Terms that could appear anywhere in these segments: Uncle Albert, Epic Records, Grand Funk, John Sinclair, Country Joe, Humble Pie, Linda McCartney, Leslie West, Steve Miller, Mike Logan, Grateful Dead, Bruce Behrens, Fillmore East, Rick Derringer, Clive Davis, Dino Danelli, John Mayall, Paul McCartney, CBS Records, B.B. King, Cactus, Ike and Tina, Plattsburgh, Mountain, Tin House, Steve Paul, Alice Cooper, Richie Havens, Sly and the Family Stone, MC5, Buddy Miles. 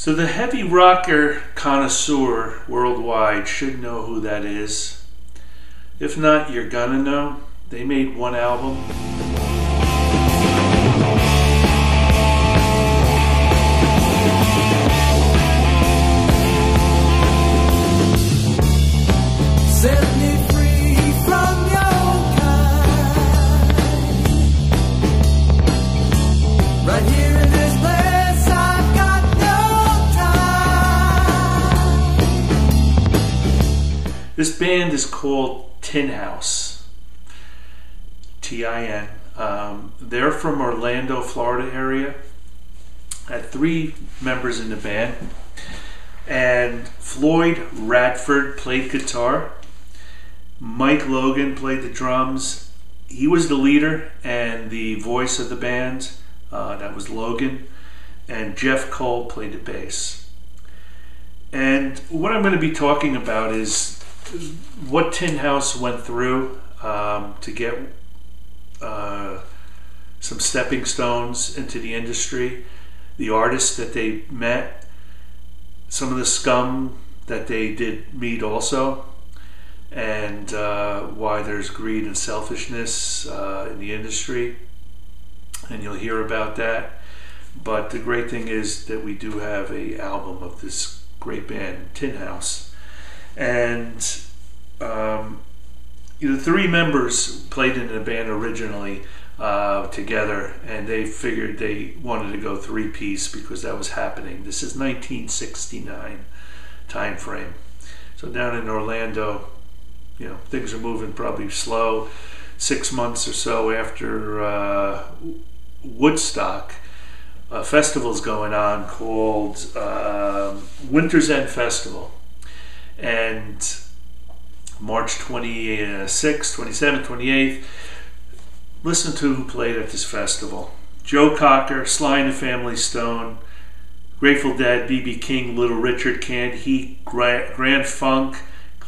So the heavy rocker connoisseur worldwide should know who that is. If not, you're gonna know. They made one album. This band is called Tin House, T-I-N. They're from Orlando, Florida area. I had three members in the band. And Floyd Radford played guitar. Mike Logan played the drums. He was the leader and the voice of the band. That was Logan. And Jeff Cole played the bass. And what I'm going to be talking about is what Tin House went through to get some stepping stones into the industry, the artists that they met, some of the scum that they did meet also, and why there's greed and selfishness in the industry, and you'll hear about that. But the great thing is that we do have an album of this great band, Tin House. And the three members played in the band originally together, and they figured they wanted to go three-piece because that was happening. This is 1969 time frame. So down in Orlando, things are moving probably slow. 6 months or so after Woodstock, a festival's going on called Winter's End Festival. And March 26th, 27th, 28th, listen to who played at this festival. Joe Cocker, Sly and the Family Stone, Grateful Dead, B.B. King, Little Richard, Canned Heat, Grand Funk,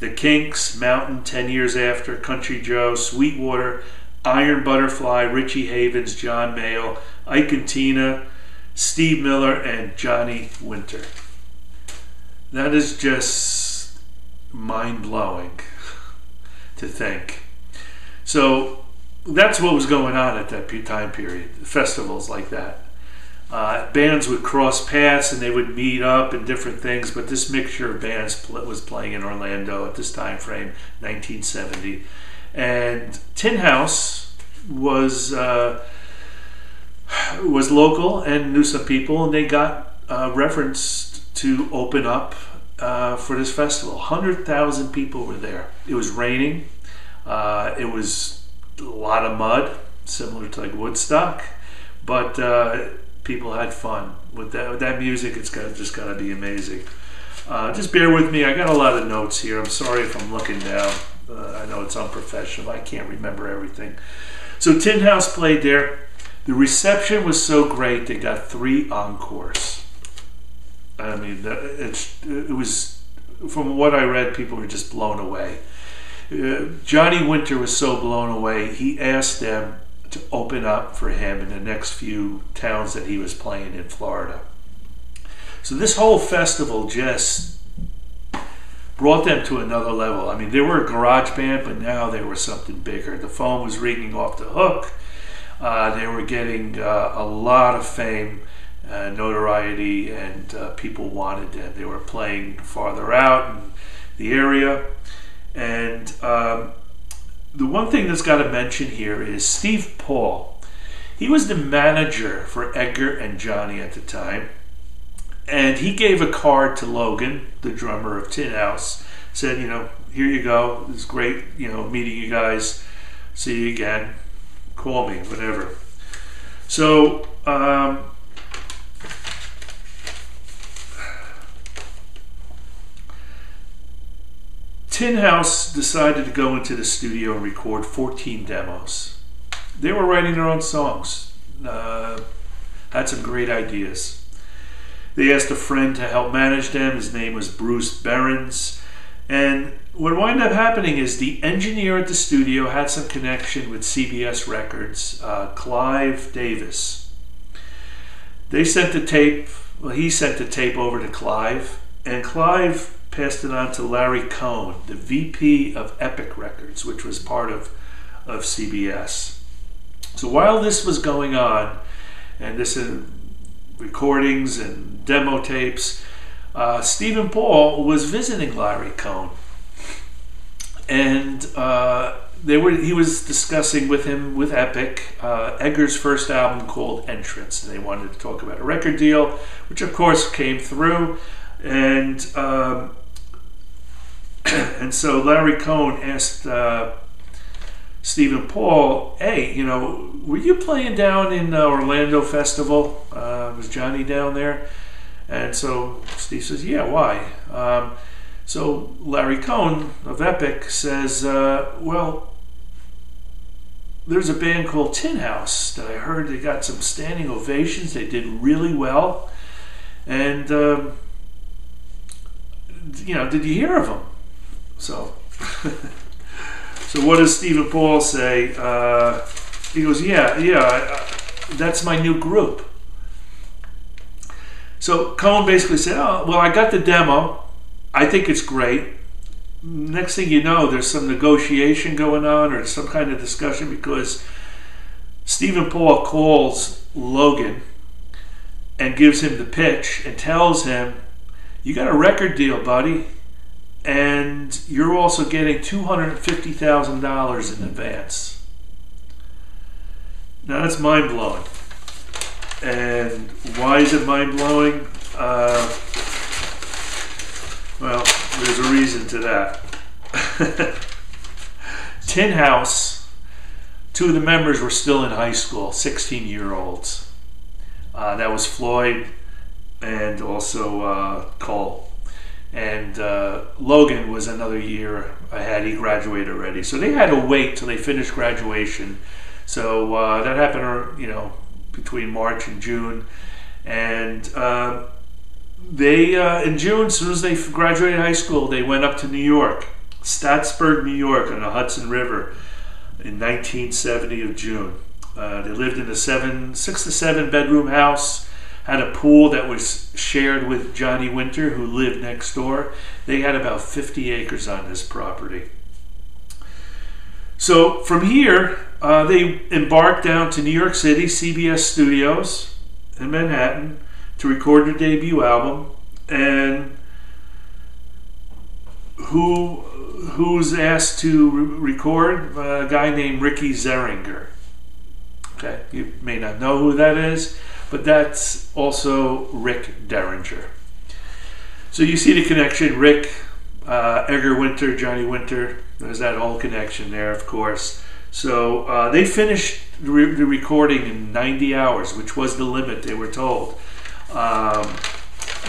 The Kinks, Mountain, 10 Years After, Country Joe, Sweetwater, Iron Butterfly, Richie Havens, John Mayall, Ike and Tina, Steve Miller, and Johnny Winter. That is just mind-blowing to think. So that's what was going on at that time period, festivals like that. Bands would cross paths and they would meet up and different things, but this mixture of bands was playing in Orlando at this time frame, 1970. And Tin House was local and knew some people, and they got referenced to open up for this festival. 100,000 people were there. It was raining. It was a lot of mud, similar to like Woodstock, but people had fun with that. With that music, it's just got to be amazing. Just bear with me. I got a lot of notes here. I'm sorry if I'm looking down. I know it's unprofessional. I can't remember everything. So Tin House played there. The reception was so great they got 3 encores. I mean, it was, from what I read, people were just blown away. Johnny Winter was so blown away, he asked them to open up for him in the next few towns that he was playing in Florida. So this whole festival just brought them to another level. I mean, they were a garage band, but now they were something bigger. The phone was ringing off the hook. They were getting a lot of fame, notoriety, and people wanted them. They were playing farther out in the area. And the one thing that's got to mention here is Steve Paul. He was the manager for Edgar and Johnny at the time, and he gave a card to Logan, the drummer of Tin House, said, here you go, it's great, meeting you guys, see you again, call me, whatever. So Tin House decided to go into the studio and record 14 demos. They were writing their own songs. Had some great ideas. They asked a friend to help manage them. His name was Bruce Behrens. And what wound up happening is the engineer at the studio had some connection with CBS Records, Clive Davis. They sent the tape Well, he sent the tape over to Clive, and Clive passed it on to Larry Cohn, the VP of Epic Records, which was part of CBS. So while this was going on, and this is recordings and demo tapes, Steve Paul was visiting Larry Cohn, and he was discussing with him, with Epic, Edgar's first album called Entrance, and they wanted to talk about a record deal, which of course came through. And and so Larry Cohn asked Steve Paul, "Hey, you know, were you playing down in Orlando Festival? Was Johnny down there?" And so Steve says, "Yeah, why?" So Larry Cohn of Epic says, "Well, there's a band called Tin House that I heard they got some standing ovations. They did really well. And, you know, did you hear of them?" So, so what does Steve Paul say? He goes, yeah, that's my new group. So Cohn basically said, "Oh, well, I got the demo. I think it's great." Next thing you know, there's some negotiation going on or some kind of discussion, because Steve Paul calls Logan and gives him the pitch and tells him, "You got a record deal, buddy, and you're also getting $250,000 in advance." Now that's mind-blowing. And why is it mind-blowing? Well, there's a reason to that. Tin House, two of the members were still in high school, 16-year-olds. That was Floyd and also Cole. And Logan was another year ahead. He graduated already. So they had to wait till they finished graduation. So that happened, you know, between March and June. And they in June, as soon as they graduated high school, they went up to New York, Plattsburgh, New York, on the Hudson River in 1970 of June. They lived in a six to seven bedroom house, had a pool that was shared with Johnny Winter, who lived next door. They had about 50 acres on this property. So from here, they embarked down to New York City, CBS Studios in Manhattan, to record their debut album, and who's asked to record? A guy named Ricky Derringer. Okay, you may not know who that is, but that's also Rick Derringer. So you see the connection, Rick, Edgar Winter, Johnny Winter, there's that whole connection there, of course. So they finished the recording in 90 hours, which was the limit they were told.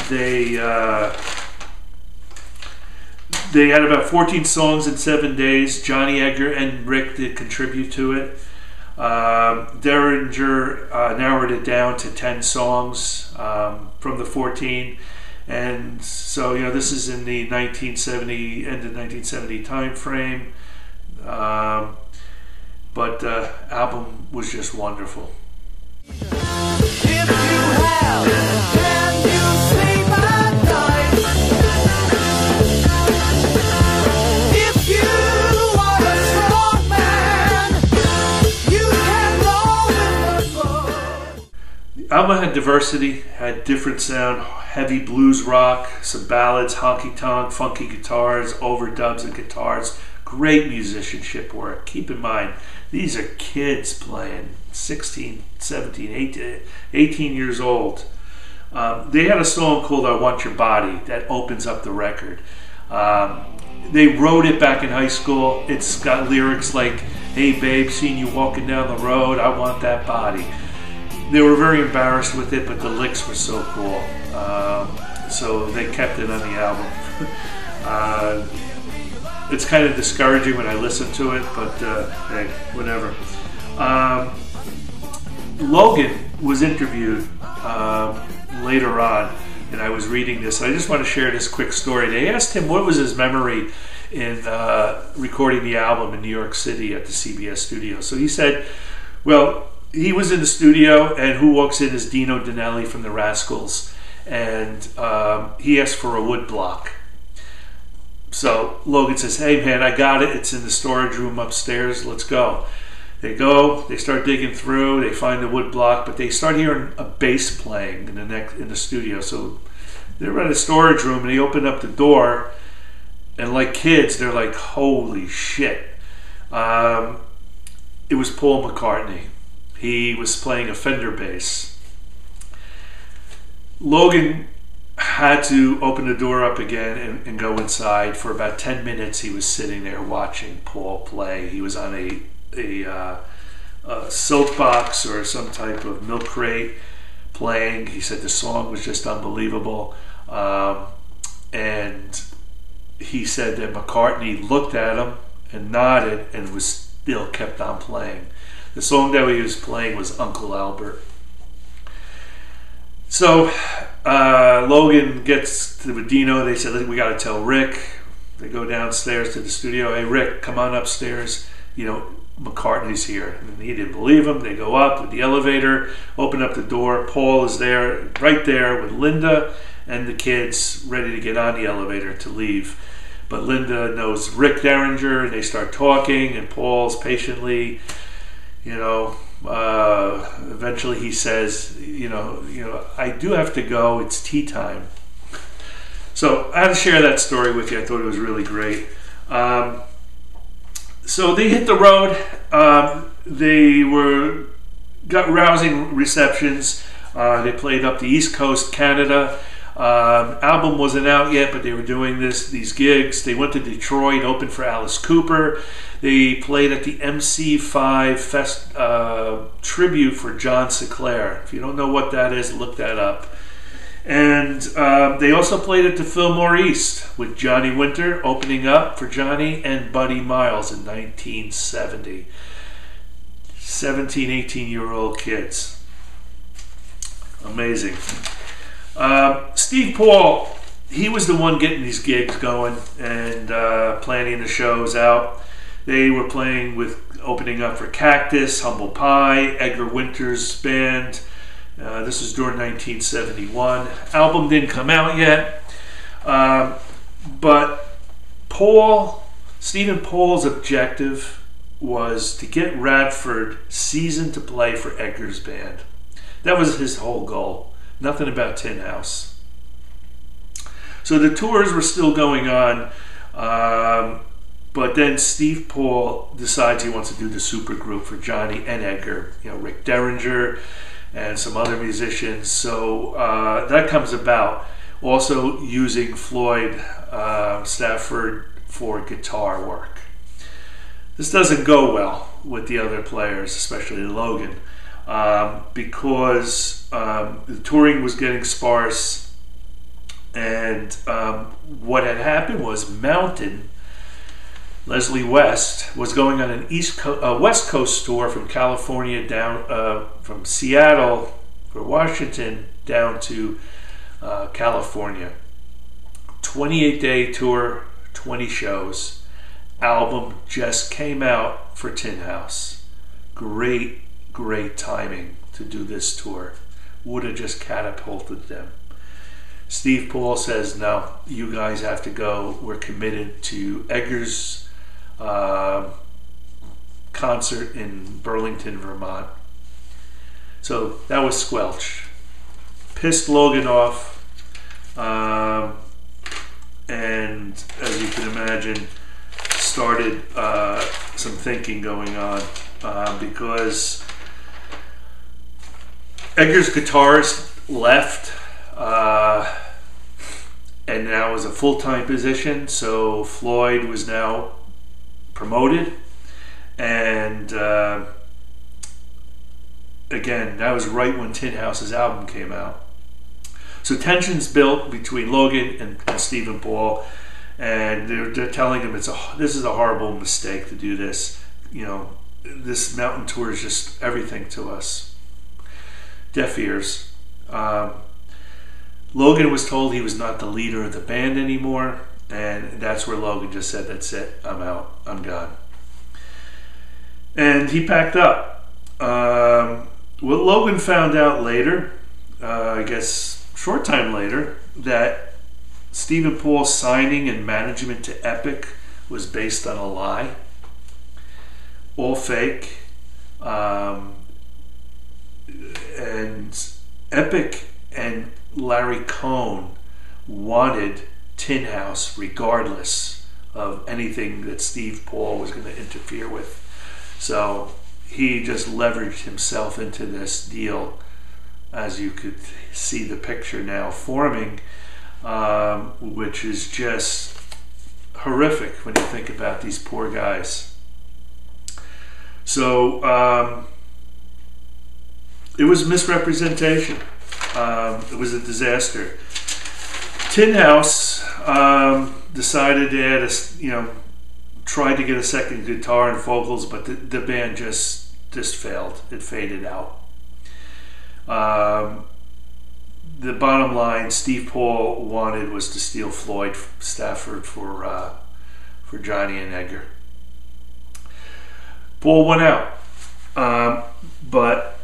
They had about 14 songs in 7 days. Johnny, Edgar, and Rick did contribute to it. Derringer narrowed it down to 10 songs from the 14. And so, you know, this is in the 1970, end of 1970 time frame. But the album was just wonderful. If you have, can you see my life? If you are a strong man, you can go with the album had diversity, had different sound, heavy blues rock, some ballads, honky-tonk, funky guitars, overdubs and guitars. Great musicianship work. Keep in mind, these are kids playing, 16, 17, 18 years old. They had a song called "I Want Your Body" that opens up the record. They wrote it back in high school. It's got lyrics like, "Hey babe, seen you walking down the road, I want that body." They were very embarrassed with it, but the licks were so cool. So they kept it on the album. It's kind of discouraging when I listen to it, but hey, whatever. Logan was interviewed later on, and I was reading this. I just want to share this quick story. They asked him what was his memory in recording the album in New York City at the CBS studio. So he said, well, he was in the studio, and who walks in is Dino Danelli from the Rascals. and he asked for a wood block. So Logan says, hey man, I got it. It's in the storage room upstairs. Let's go. They go, they start digging through, they find the wood block, but they start hearing a bass playing in the studio. So they're in a storage room and they open up the door, and like kids, they're like, holy shit. It was Paul McCartney. He was playing a Fender bass. Logan had to open the door up again and go inside. For about 10 minutes, he was sitting there watching Paul play. He was on a silk box or some type of milk crate playing. He said the song was just unbelievable. And he said that McCartney looked at him and nodded and was still kept on playing. The song that he was playing was Uncle Albert. So Logan gets to Dino. They said, we got to tell Rick. They go downstairs to the studio. Hey, Rick, come on upstairs. You know, McCartney's here. And he didn't believe him. They go up with the elevator, open up the door. Paul is there, right there with Linda and the kids, ready to get on the elevator to leave. But Linda knows Rick Derringer, and they start talking, and Paul's patiently, you know, eventually he says, you know, I do have to go. It's tea time. So I had to share that story with you. I thought it was really great. So they hit the road. They got rousing receptions. They played up the East Coast, Canada. Album wasn't out yet, but they were doing these gigs. They went to Detroit, opened for Alice Cooper. They played at the MC5 Fest tribute for John Sinclair. If you don't know what that is, look that up. And they also played at the Fillmore East with Johnny Winter, opening up for Johnny and Buddy Miles in 1970. 17, 18-year-old kids. Amazing. Steve Paul, he was the one getting these gigs going and planning the shows out. They were playing with, opening up for Cactus, Humble Pie, Edgar Winter's band. This was during 1971. Album didn't come out yet, but Stephen Paul's objective was to get Radford seasoned to play for Edgar's band. That was his whole goal. Nothing about Tin House. So the tours were still going on, but then Steve Paul decides he wants to do the supergroup for Johnny and Edgar. You know, Rick Derringer and some other musicians. So that comes about. Also using Floyd Stafford for guitar work. This doesn't go well with the other players, especially Logan. Because the touring was getting sparse, and what had happened was Mountain, Leslie West, was going on an West Coast tour from California down from Seattle or Washington down to California. 28-day tour, 20 shows. Album just came out for Tin House. Great timing to do this tour. Would have just catapulted them. Steve Paul says, no, you guys have to go. We're committed to Edgar's concert in Burlington, Vermont. So that was squelched. Pissed Logan off. And as you can imagine, started some thinking going on because Edgar's guitarist left, and now was a full-time position, so Floyd was now promoted, and again, that was right when Tin House's album came out. So tensions built between Logan and Stephen Paul, and they're telling him this is a horrible mistake to do this. You know, this Mountain tour is just everything to us. Deaf ears. Logan was told he was not the leader of the band anymore, and that's where Logan just said, that's it, I'm out, I'm gone. And he packed up. What Logan found out later, I guess short time later that Steve and Paul's signing and management to Epic was based on a lie, all fake, and Epic and Larry Cohn wanted Tin House regardless of anything that Steve Paul was going to interfere with. So he just leveraged himself into this deal, as you could see the picture now forming, which is just horrific when you think about these poor guys. So it was misrepresentation. It was a disaster. Tin House decided to add a, tried to get a second guitar and vocals, but the band just failed. It faded out. The bottom line Steve Paul wanted was to steal Floyd Stafford for Johnny and Edgar. Paul went out, but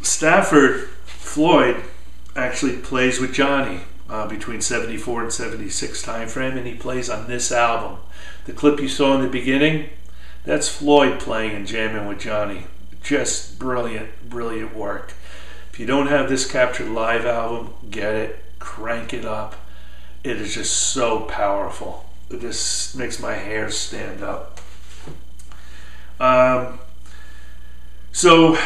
Stafford, Floyd, actually plays with Johnny between 74 and 76 time frame, and he plays on this album. The clip you saw in the beginning, that's Floyd playing and jamming with Johnny. Just brilliant, brilliant work. If you don't have this captured live album, get it, crank it up. It is just so powerful. It just makes my hair stand up. So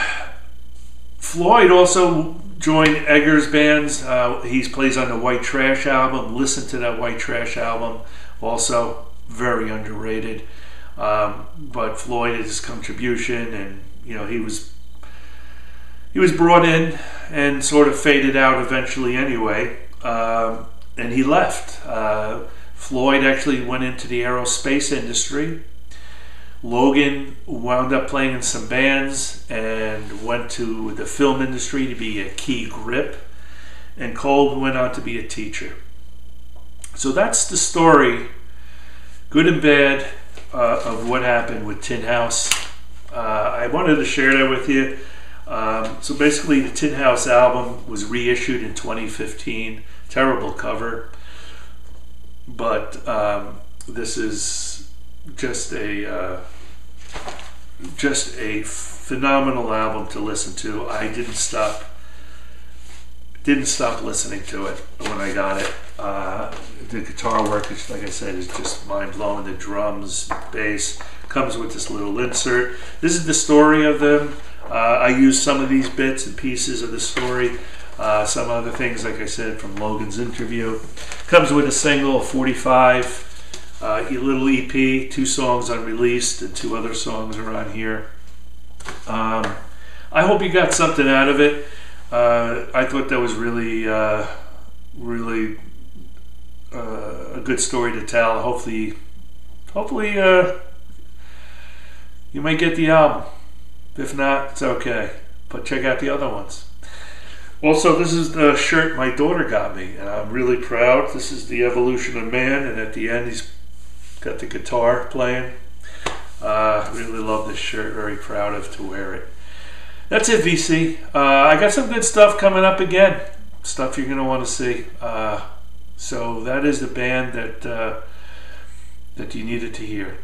Floyd also joined Edgar's bands. He plays on the White Trash album. Listen to that White Trash album. Also very underrated. But Floyd is his contribution, and he was brought in and sort of faded out eventually anyway, and he left. Floyd actually went into the aerospace industry. Logan wound up playing in some bands and went to the film industry to be a key grip, and Cole went on to be a teacher. So that's the story, good and bad, of what happened with Tin House. I wanted to share that with you. So basically the Tin House album was reissued in 2015. Terrible cover, but this is just a phenomenal album to listen to. I didn't stop listening to it when I got it. The guitar work, like I said, is just mind-blowing. The drums, bass, comes with this little insert. This is the story of them. I used some of these bits and pieces of the story. Some other things, like I said, from Logan's interview. Comes with a single, 45, a little EP, 2 songs unreleased, and 2 other songs are on here. I hope you got something out of it. I thought that was really, really a good story to tell. Hopefully you might get the album. If not, it's okay. But check out the other ones. Also, this is the shirt my daughter got me, and I'm really proud. This is the Evolution of Man, and at the end, he's got the guitar playing. Really love this shirt. Very proud to wear it. That's it, VC. I got some good stuff coming up again. Stuff you're going to want to see. So that is the band that you needed to hear.